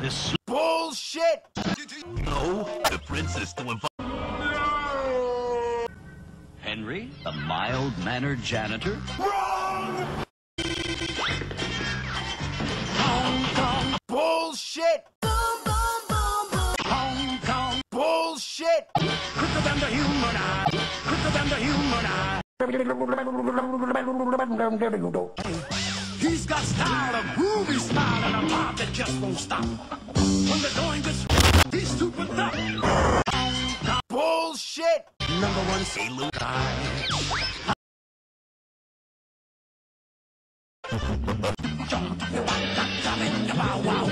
this bullshit? No, the princess to invite. No! Henry, a mild-mannered janitor? Wrong! Hong Kong bullshit! Boom, boom, boom, boom. Hong Kong bullshit! Quicker than the human eye! Quicker than the human eye! He's got style, a groovy style, and a pop that just won't stop. When the going gets, he's super tough. Bullshit! Number one, say Luke. Wow, wow.